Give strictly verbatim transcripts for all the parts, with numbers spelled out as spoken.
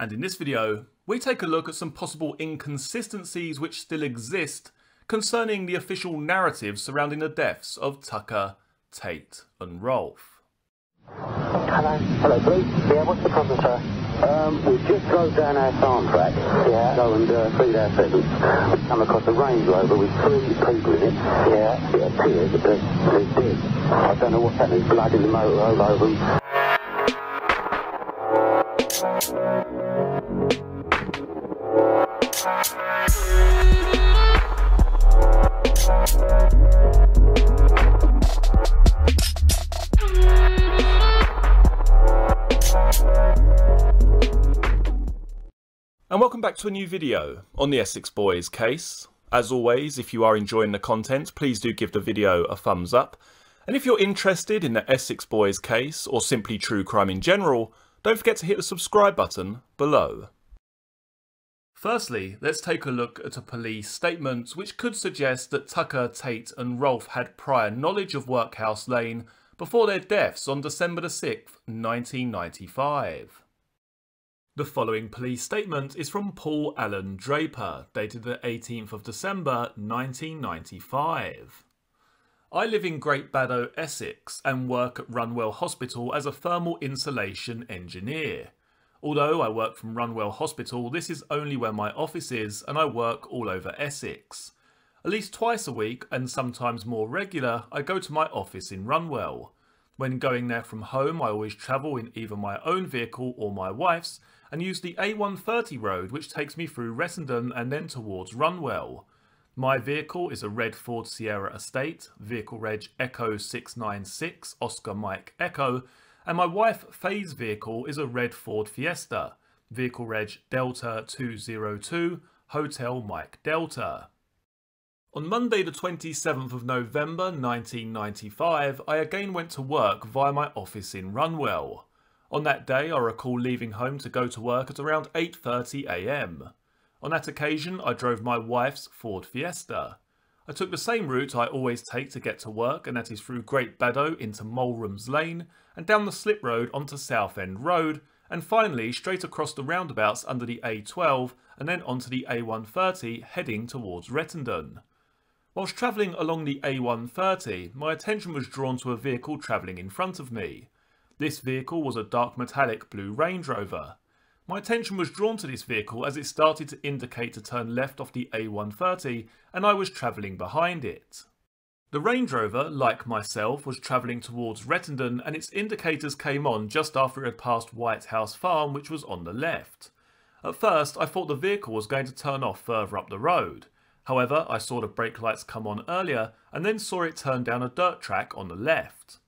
And in this video, we take a look at some possible inconsistencies which still exist concerning the official narrative surrounding the deaths of Tucker, Tate and Rolfe. Hello. Hello, police. Yeah, what's the problem, sir? Um, we've just drove down our farm track, yeah, go and uh, feed our pheasants. We've come across a Range Rover with three people in it. Yeah, it appears that they're dead. I don't know what's happening. Blood in the motor all over them. And welcome back to a new video on the Essex Boys case. As always, if you are enjoying the content, please do give the video a thumbs up. And if you're interested in the Essex Boys case, or simply true crime in general, don't forget to hit the subscribe button below. Firstly, let's take a look at a police statement which could suggest that Tucker, Tate and Rolfe had prior knowledge of Workhouse Lane before their deaths on December the sixth, nineteen ninety-five. The following police statement is from Paul Allen Draper, dated the eighteenth of December nineteen ninety-five. I live in Great Baddow, Essex, and work at Runwell Hospital as a thermal insulation engineer. Although I work from Runwell Hospital, this is only where my office is, and I work all over Essex. At least twice a week, and sometimes more regular, I go to my office in Runwell. When going there from home, I always travel in either my own vehicle or my wife's, and use the A one thirty road which takes me through Rettendon and then towards Runwell. My vehicle is a red Ford Sierra Estate, vehicle reg Echo six nine six, Oscar Mike Echo, and my wife Faye's vehicle is a red Ford Fiesta, vehicle reg Delta two zero two, Hotel Mike Delta. On Monday the twenty-seventh of November nineteen ninety-five, I again went to work via my office in Runwell. On that day, I recall leaving home to go to work at around eight thirty a m. On that occasion, I drove my wife's Ford Fiesta. I took the same route I always take to get to work, and that is through Great Baddow into Mulrooms Lane, and down the slip road onto Southend Road, and finally straight across the roundabouts under the A twelve, and then onto the A one thirty, heading towards Rettendon. Whilst travelling along the A one thirty, my attention was drawn to a vehicle travelling in front of me. This vehicle was a dark metallic blue Range Rover. My attention was drawn to this vehicle as it started to indicate to turn left off the A one thirty, and I was travelling behind it. The Range Rover, like myself, was travelling towards Rettendon, and its indicators came on just after it had passed White House Farm, which was on the left. At first, I thought the vehicle was going to turn off further up the road. However, I saw the brake lights come on earlier, and then saw it turn down a dirt track on the left.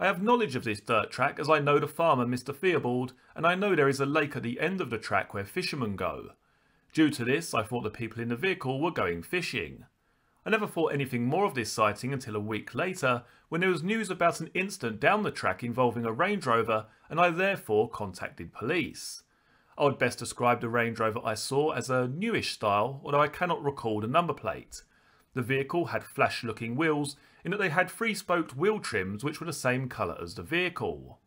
I have knowledge of this dirt track as I know the farmer Mister Theobald, and I know there is a lake at the end of the track where fishermen go. Due to this, I thought the people in the vehicle were going fishing. I never thought anything more of this sighting until a week later, when there was news about an incident down the track involving a Range Rover, and I therefore contacted police. I would best describe the Range Rover I saw as a newish style, although I cannot recall the number plate. The vehicle had flash-looking wheels, in that they had three-spoked wheel trims which were the same colour as the vehicle.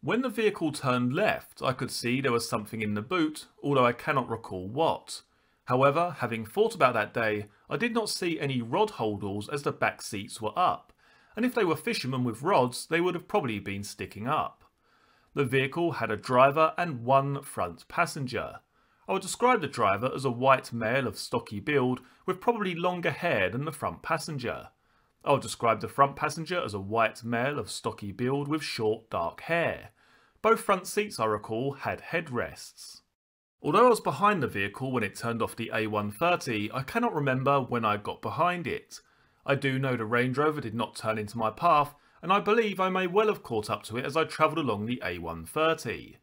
When the vehicle turned left, I could see there was something in the boot, although I cannot recall what. However, having thought about that day, I did not see any rod holdalls as the back seats were up, and if they were fishermen with rods, they would have probably been sticking up. The vehicle had a driver and one front passenger. I would describe the driver as a white male of stocky build, with probably longer hair than the front passenger. I would describe the front passenger as a white male of stocky build with short dark hair. Both front seats, I recall, had headrests. Although I was behind the vehicle when it turned off the A one thirty, I cannot remember when I got behind it. I do know the Range Rover did not turn into my path, and I believe I may well have caught up to it as I travelled along the A one thirty.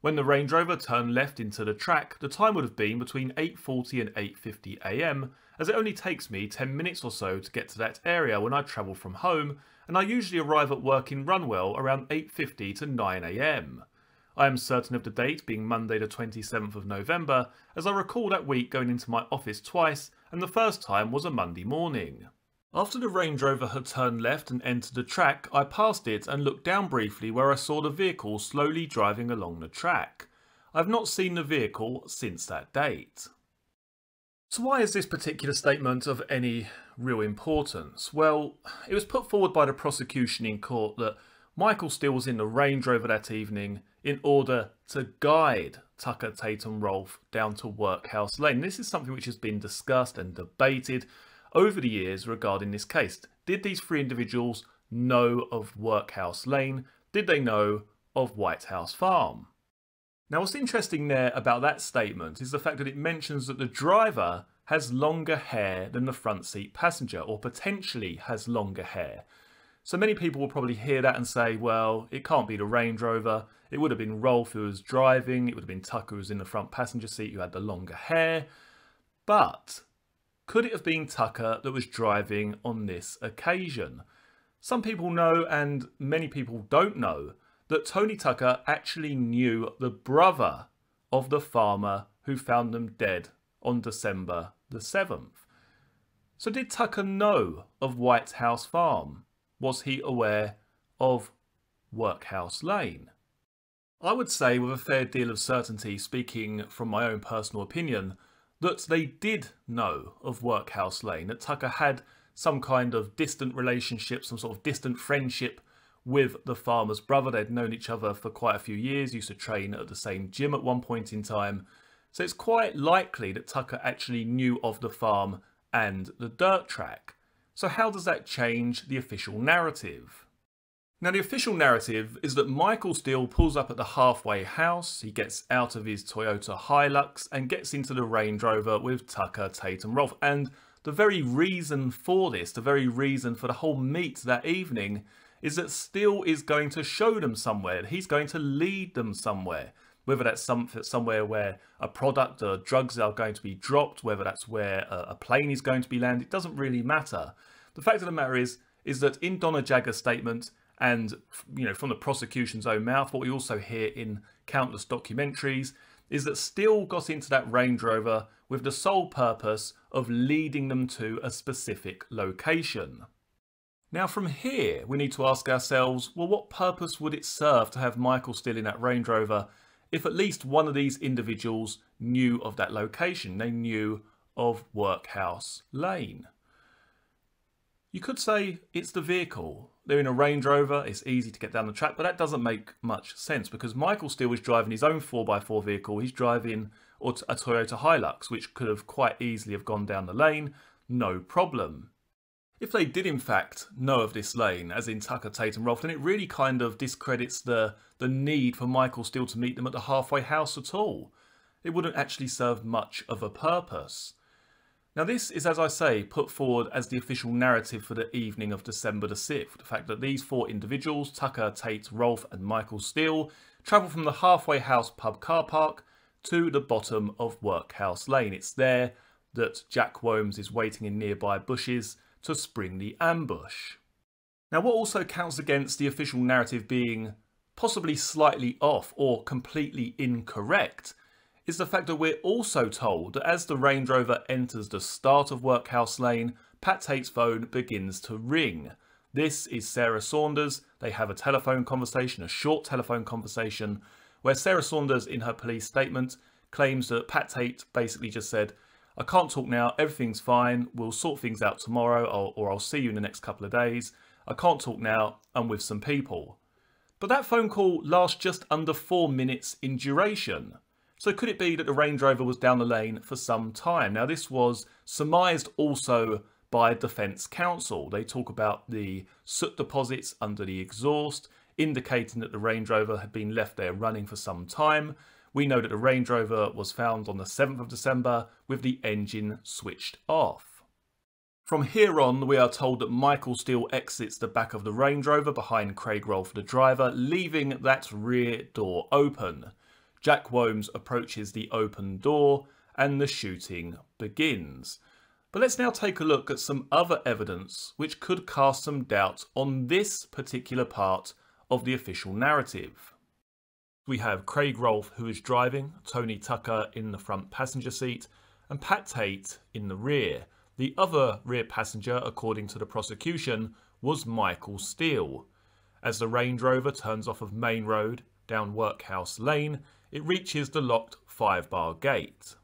When the Range Rover turned left into the track, the time would have been between eight forty and eight fifty a m, as it only takes me ten minutes or so to get to that area when I travel from home, and I usually arrive at work in Runwell around eight fifty to nine a m. I am certain of the date being Monday the twenty-seventh of November, as I recall that week going into my office twice, and the first time was a Monday morning. After the Range Rover had turned left and entered the track, I passed it and looked down briefly where I saw the vehicle slowly driving along the track. I've not seen the vehicle since that date. So why is this particular statement of any real importance? Well, it was put forward by the prosecution in court that Michael Steele was in the Range Rover that evening in order to guide Tucker, Tate and Rolfe down to Workhouse Lane. This is something which has been discussed and debated over the years regarding this case. Did these three individuals know of Workhouse Lane? Did they know of White House Farm? Now, what's interesting there about that statement is the fact that it mentions that the driver has longer hair than the front seat passenger, or potentially has longer hair. So many people will probably hear that and say, well, it can't be the Range Rover. It would have been Rolfe who was driving. It would have been Tucker who was in the front passenger seat who had the longer hair. But could it have been Tucker that was driving on this occasion? Some people know, and many people don't know, that Tony Tucker actually knew the brother of the farmer who found them dead on December the seventh. So did Tucker know of White House Farm? Was he aware of Workhouse Lane? I would say with a fair deal of certainty, speaking from my own personal opinion, that they did know of Workhouse Lane, that Tucker had some kind of distant relationship, some sort of distant friendship with the farmer's brother. They'd known each other for quite a few years, used to train at the same gym at one point in time. So it's quite likely that Tucker actually knew of the farm and the dirt track. So how does that change the official narrative? Now, the official narrative is that Michael Steele pulls up at the halfway house, he gets out of his Toyota Hilux and gets into the Range Rover with Tucker, Tate and Rolfe. And the very reason for this, the very reason for the whole meet that evening, is that Steele is going to show them somewhere. He's going to lead them somewhere, whether that's some, somewhere where a product or drugs are going to be dropped, whether that's where a, a plane is going to be landed. It doesn't really matter. The fact of the matter is, is that in Donna Jagger's statement, and you know, from the prosecution's own mouth, what we also hear in countless documentaries, is that Steele got into that Range Rover with the sole purpose of leading them to a specific location. Now from here, we need to ask ourselves, well, what purpose would it serve to have Michael Steele in that Range Rover if at least one of these individuals knew of that location? They knew of Workhouse Lane. You could say it's the vehicle. They're in a Range Rover, it's easy to get down the track, but that doesn't make much sense because Michael Steele was driving his own four by four vehicle. He's driving a Toyota Hilux, which could have quite easily have gone down the lane, no problem. If they did in fact know of this lane, as in Tucker, Tate and Rolfe, then it really kind of discredits the, the need for Michael Steele to meet them at the halfway house at all. It wouldn't actually serve much of a purpose. Now this is, as I say, put forward as the official narrative for the evening of December the sixth. The fact that these four individuals, Tucker, Tate, Rolfe and Michael Steele, travel from the halfway house pub car park to the bottom of Workhouse Lane. It's there that Jack Whomes is waiting in nearby bushes to spring the ambush. Now what also counts against the official narrative being possibly slightly off or completely incorrect is the fact that we're also told that as the Range Rover enters the start of Workhouse Lane, Pat Tate's phone begins to ring. This is Sarah Saunders. They have a telephone conversation, a short telephone conversation, where Sarah Saunders in her police statement claims that Pat Tate basically just said, "I can't talk now, everything's fine, we'll sort things out tomorrow or, or I'll see you in the next couple of days. I can't talk now, I'm with some people." But that phone call lasts just under four minutes in duration. So could it be that the Range Rover was down the lane for some time? Now this was surmised also by defence counsel. They talk about the soot deposits under the exhaust, indicating that the Range Rover had been left there running for some time. We know that the Range Rover was found on the seventh of December with the engine switched off. From here on, we are told that Michael Steele exits the back of the Range Rover behind Craig Rolfe, the driver, leaving that rear door open. Jack Whomes approaches the open door and the shooting begins. But let's now take a look at some other evidence which could cast some doubt on this particular part of the official narrative. We have Craig Rolfe, who is driving, Tony Tucker in the front passenger seat, and Pat Tate in the rear. The other rear passenger, according to the prosecution, was Michael Steele. As the Range Rover turns off of Main Road down Workhouse Lane, it reaches the locked five-bar gate.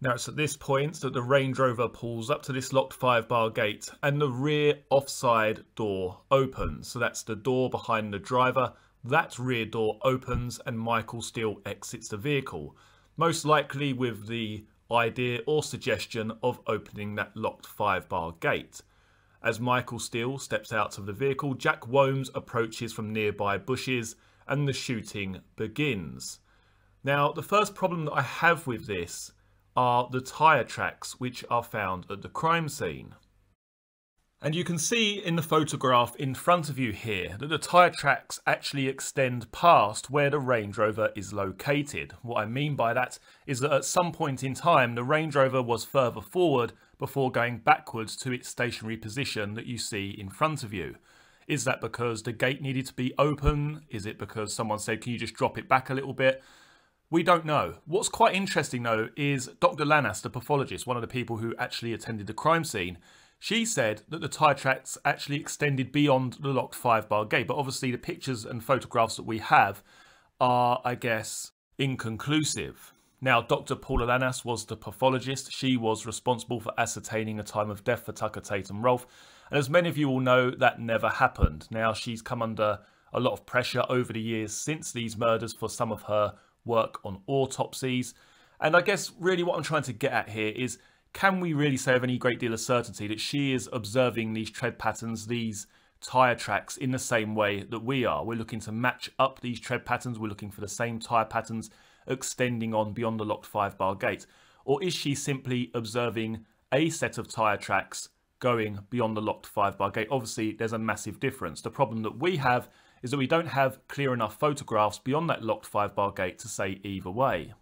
Now it's at this point that the Range Rover pulls up to this locked five-bar gate and the rear offside door opens. So that's the door behind the driver. That rear door opens and Michael Steele exits the vehicle, most likely with the idea or suggestion of opening that locked five-bar gate. As Michael Steele steps out of the vehicle, Jack Whomes approaches from nearby bushes and the shooting begins. Now, the first problem that I have with this are the tyre tracks which are found at the crime scene. And you can see in the photograph in front of you here that the tyre tracks actually extend past where the Range Rover is located. What I mean by that is that at some point in time the Range Rover was further forward before going backwards to its stationary position that you see in front of you. Is that because the gate needed to be open? Is it because someone said, can you just drop it back a little bit? We don't know. What's quite interesting though is Doctor Lanos, the pathologist, one of the people who actually attended the crime scene, she said that the tyre tracks actually extended beyond the locked five-bar gate, but obviously the pictures and photographs that we have are, I guess, inconclusive. Now, Doctor Paula Lanos was the pathologist. She was responsible for ascertaining the time of death for Tucker, Tate and Rolfe. And as many of you all know, that never happened. Now, she's come under a lot of pressure over the years since these murders for some of her work on autopsies. And I guess really what I'm trying to get at here is, can we really say of any great deal of certainty that she is observing these tread patterns, these tyre tracks, in the same way that we are? We're looking to match up these tread patterns. We're looking for the same tyre patterns extending on beyond the locked five-bar gate. Or is she simply observing a set of tyre tracks going beyond the locked five-bar gate? Obviously, there's a massive difference. The problem that we have is that we don't have clear enough photographs beyond that locked five-bar gate to say either way.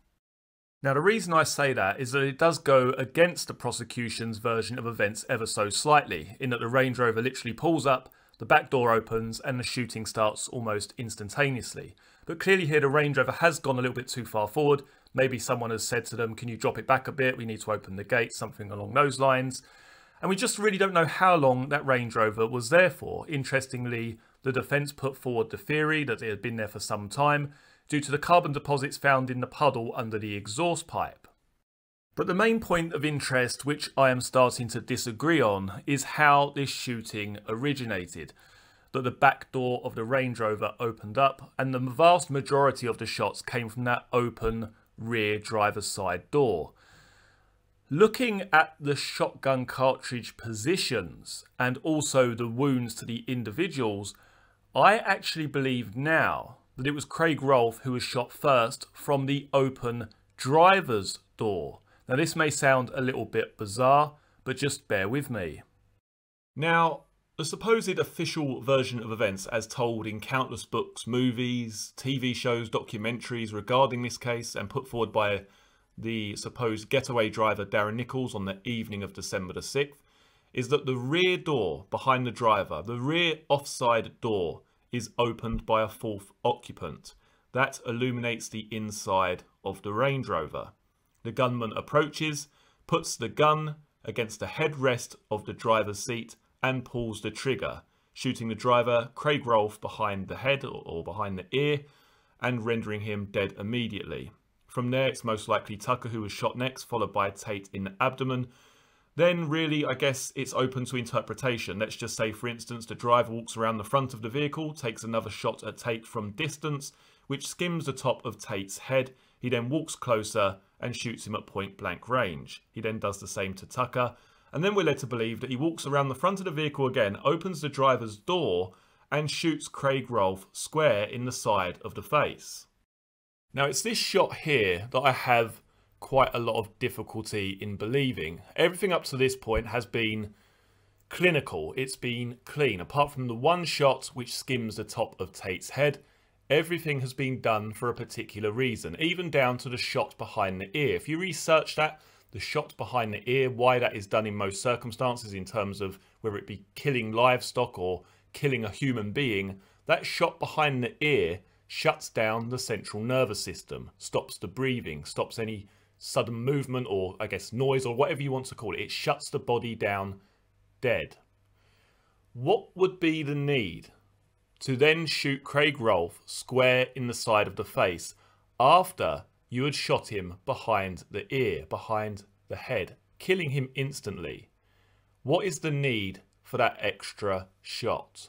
Now, the reason I say that is that it does go against the prosecution's version of events ever so slightly, in that the Range Rover literally pulls up, the back door opens, and the shooting starts almost instantaneously. But clearly here the Range Rover has gone a little bit too far forward. Maybe someone has said to them, can you drop it back a bit? We need to open the gate, something along those lines. And we just really don't know how long that Range Rover was there for. Interestingly, the defence put forward the theory that it had been there for some time, due to the carbon deposits found in the puddle under the exhaust pipe. But the main point of interest, which I am starting to disagree on, is how this shooting originated. That the back door of the Range Rover opened up, and the vast majority of the shots came from that open rear driver's side door. Looking at the shotgun cartridge positions, and also the wounds to the individuals, I actually believe now that it was Craig Rolfe who was shot first from the open driver's door. Now this may sound a little bit bizarre, but just bear with me. Now, the supposed official version of events as told in countless books, movies, T V shows, documentaries regarding this case and put forward by the supposed getaway driver Darren Nicholls on the evening of December the sixth, is that the rear door behind the driver, the rear offside door, is opened by a fourth occupant. That illuminates the inside of the Range Rover. The gunman approaches, puts the gun against the headrest of the driver's seat and pulls the trigger, shooting the driver, Craig Rolfe, behind the head or behind the ear and rendering him dead immediately. From there, it's most likely Tucker who was shot next, followed by Tate in the abdomen. Then really, I guess it's open to interpretation. Let's just say, for instance, the driver walks around the front of the vehicle, takes another shot at Tate from distance, which skims the top of Tate's head. He then walks closer and shoots him at point blank range. He then does the same to Tucker. And then we're led to believe that he walks around the front of the vehicle again, opens the driver's door and shoots Craig Rolfe square in the side of the face. Now it's this shot here that I have quite a lot of difficulty in believing. Everything up to this point has been clinical. It's been clean. Apart from the one shot which skims the top of Tate's head, everything has been done for a particular reason, even down to the shot behind the ear. If you research that, the shot behind the ear, why that is done in most circumstances in terms of whether it be killing livestock or killing a human being, that shot behind the ear shuts down the central nervous system, stops the breathing, stops any sudden movement or, I guess, noise or whatever you want to call it. It shuts the body down dead. What would be the need to then shoot Craig Rolfe square in the side of the face after you had shot him behind the ear, behind the head, killing him instantly. What is the need for that extra shot?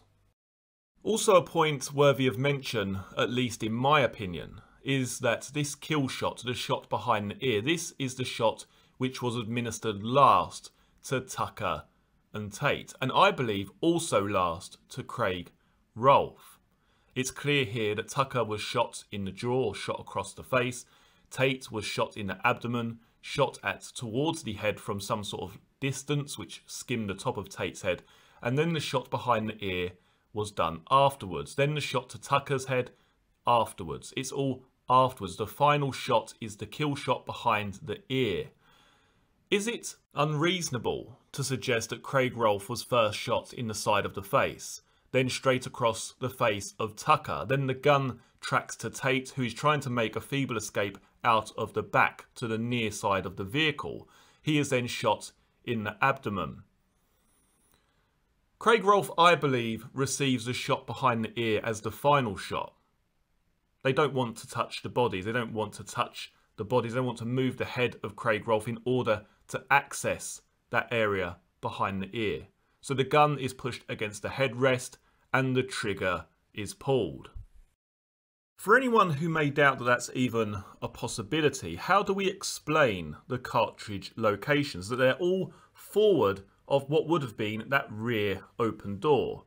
Also a point worthy of mention, at least in my opinion, is that this kill shot, the shot behind the ear, this is the shot which was administered last to Tucker and Tate, and I believe also last to Craig Rolfe. It's clear here that Tucker was shot in the jaw, or shot across the face. Tate was shot in the abdomen, shot at towards the head from some sort of distance, which skimmed the top of Tate's head, and then the shot behind the ear was done afterwards. Then the shot to Tucker's head afterwards. It's all afterwards. The final shot is the kill shot behind the ear. Is it unreasonable to suggest that Craig Rolfe was first shot in the side of the face, then straight across the face of Tucker? Then the gun tracks to Tate, who is trying to make a feeble escape out of the back to the near side of the vehicle. He is then shot in the abdomen. Craig Rolfe, I believe, receives a shot behind the ear as the final shot. They don't want to touch the bodies. They don't want to touch the bodies. They want to move the head of Craig Rolfe in order to access that area behind the ear. So the gun is pushed against the headrest and the trigger is pulled. For anyone who may doubt that that's even a possibility, how do we explain the cartridge locations? That they're all forward of what would have been that rear open door.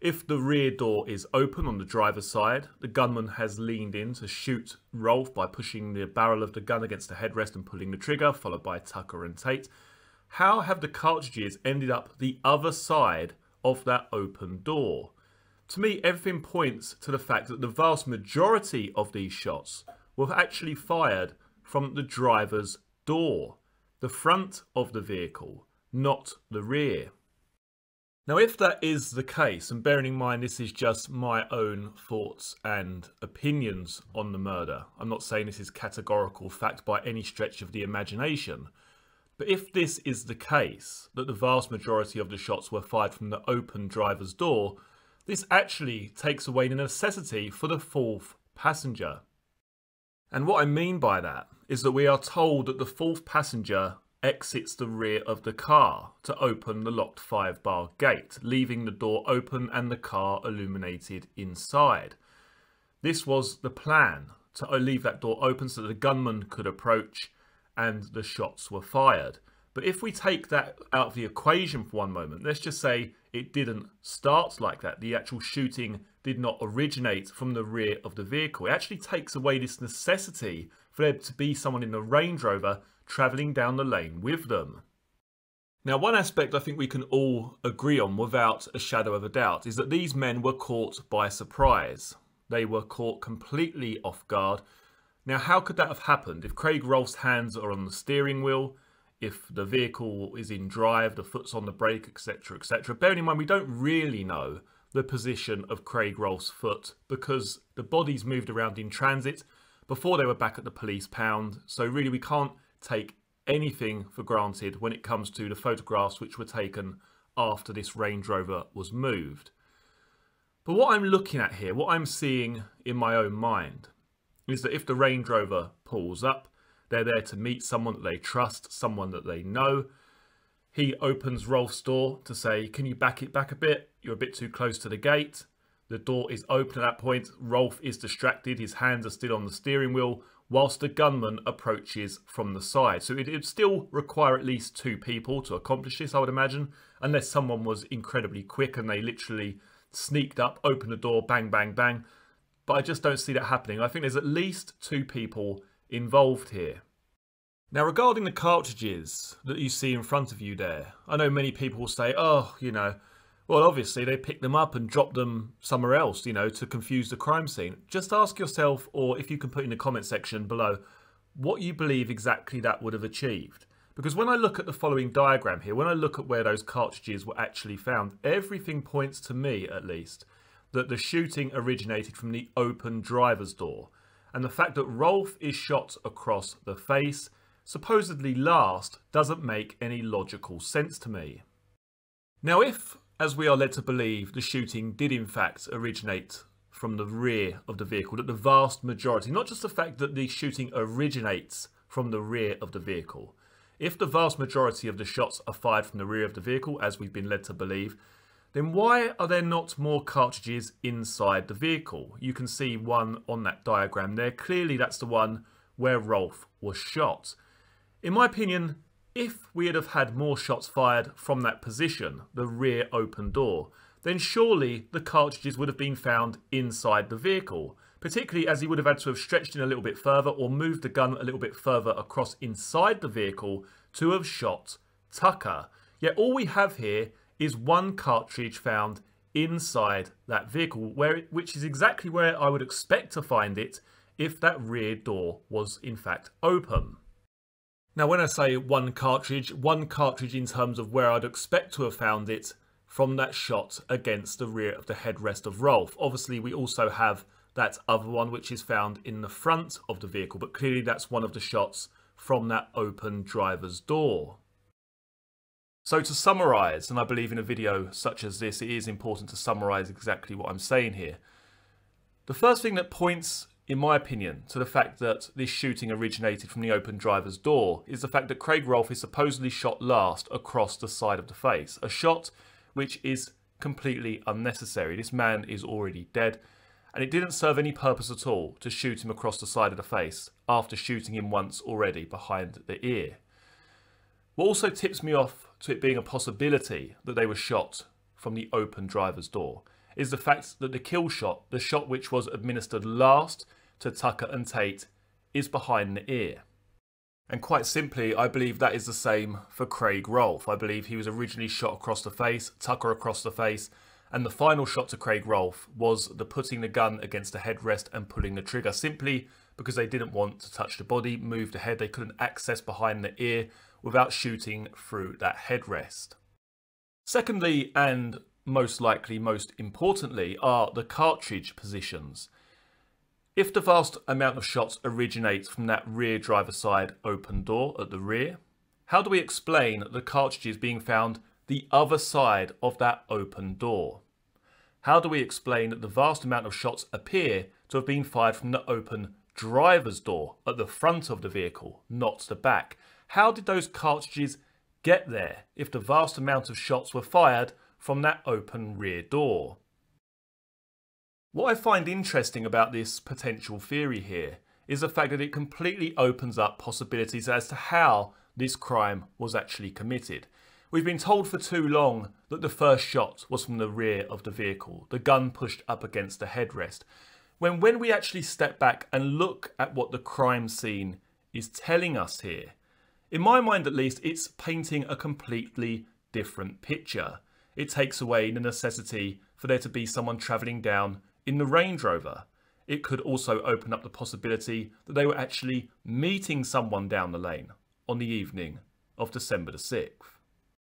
If the rear door is open on the driver's side, the gunman has leaned in to shoot Rolfe by pushing the barrel of the gun against the headrest and pulling the trigger, followed by Tucker and Tate. How have the cartridges ended up the other side of that open door? To me, everything points to the fact that the vast majority of these shots were actually fired from the driver's door, the front of the vehicle, not the rear. Now, if that is the case, and bearing in mind this is just my own thoughts and opinions on the murder, I'm not saying this is categorical fact by any stretch of the imagination, but if this is the case, that the vast majority of the shots were fired from the open driver's door, this actually takes away the necessity for the fourth passenger. And what I mean by that is that we are told that the fourth passenger exits the rear of the car to open the locked five-bar gate, leaving the door open and the car illuminated inside. This was the plan, to leave that door open so that the gunman could approach and the shots were fired. But if we take that out of the equation for one moment, let's just say it didn't start like that. The actual shooting did not originate from the rear of the vehicle. It actually takes away this necessity for there to be someone in the Range Rover travelling down the lane with them. Now, one aspect I think we can all agree on without a shadow of a doubt is that these men were caught by surprise. They were caught completely off guard. Now, how could that have happened? If Craig Rolfe's hands are on the steering wheel, if the vehicle is in drive, the foot's on the brake, et cetera, et cetera. Bearing in mind, we don't really know the position of Craig Rolfe's foot because the bodies moved around in transit before they were back at the police pound. So really, we can't take anything for granted when it comes to the photographs which were taken after this Range Rover was moved. But what I'm looking at here, what I'm seeing in my own mind, is that if the Range Rover pulls up, they're there to meet someone that they trust, someone that they know. He opens Rolfe's door to say, can you back it back a bit? You're a bit too close to the gate. The door is open at that point. Rolfe is distracted. His hands are still on the steering wheel whilst the gunman approaches from the side. So it would still require at least two people to accomplish this, I would imagine, unless someone was incredibly quick and they literally sneaked up, opened the door, bang, bang, bang. But I just don't see that happening. I think there's at least two people involved here. Now, regarding the cartridges that you see in front of you there, I know many people will say, oh, you know, well, obviously they picked them up and dropped them somewhere else, you know, to confuse the crime scene. Just ask yourself, or if you can put in the comment section below, what you believe exactly that would have achieved. Because when I look at the following diagram here, when I look at where those cartridges were actually found, everything points to me, at least, that the shooting originated from the open driver's door. And the fact that Rolfe is shot across the face, supposedly last, doesn't make any logical sense to me. Now, if, as we are led to believe, the shooting did in fact originate from the rear of the vehicle, that the vast majority, not just the fact that the shooting originates from the rear of the vehicle. If the vast majority of the shots are fired from the rear of the vehicle, as we've been led to believe, then why are there not more cartridges inside the vehicle? You can see one on that diagram there. Clearly that's the one where Rolfe was shot. In my opinion, if we had have had more shots fired from that position, the rear open door, then surely the cartridges would have been found inside the vehicle, particularly as he would have had to have stretched in a little bit further or moved the gun a little bit further across inside the vehicle to have shot Tucker. Yet all we have here is one cartridge found inside that vehicle, where it, which is exactly where I would expect to find it if that rear door was in fact open. Now when I say one cartridge, one cartridge in terms of where I'd expect to have found it from that shot against the rear of the headrest of Rolfe. Obviously we also have that other one which is found in the front of the vehicle, but clearly that's one of the shots from that open driver's door. So to summarise, and I believe in a video such as this it is important to summarise exactly what I'm saying here. The first thing that points, in my opinion, to the fact that this shooting originated from the open driver's door is the fact that Craig Rolfe is supposedly shot last across the side of the face, a shot which is completely unnecessary. This man is already dead, and it didn't serve any purpose at all to shoot him across the side of the face after shooting him once already behind the ear. What also tips me off to it being a possibility that they were shot from the open driver's door is the fact that the kill shot, the shot which was administered last to Tucker and Tate, is behind the ear. And quite simply, I believe that is the same for Craig Rolfe. I believe he was originally shot across the face, Tucker across the face, and the final shot to Craig Rolfe was the putting the gun against the headrest and pulling the trigger, simply because they didn't want to touch the body, move the head, they couldn't access behind the ear without shooting through that headrest. Secondly, and most likely most importantly, are the cartridge positions. If the vast amount of shots originates from that rear driver's side open door at the rear, how do we explain the cartridges being found the other side of that open door? How do we explain that the vast amount of shots appear to have been fired from the open driver's door at the front of the vehicle, not the back? How did those cartridges get there if the vast amount of shots were fired from that open rear door? What I find interesting about this potential theory here is the fact that it completely opens up possibilities as to how this crime was actually committed. We've been told for too long that the first shot was from the rear of the vehicle, the gun pushed up against the headrest, when when we actually step back and look at what the crime scene is telling us here, in my mind at least, it's painting a completely different picture. It takes away the necessity for there to be someone travelling down in the Range Rover. It could also open up the possibility that they were actually meeting someone down the lane on the evening of December the sixth.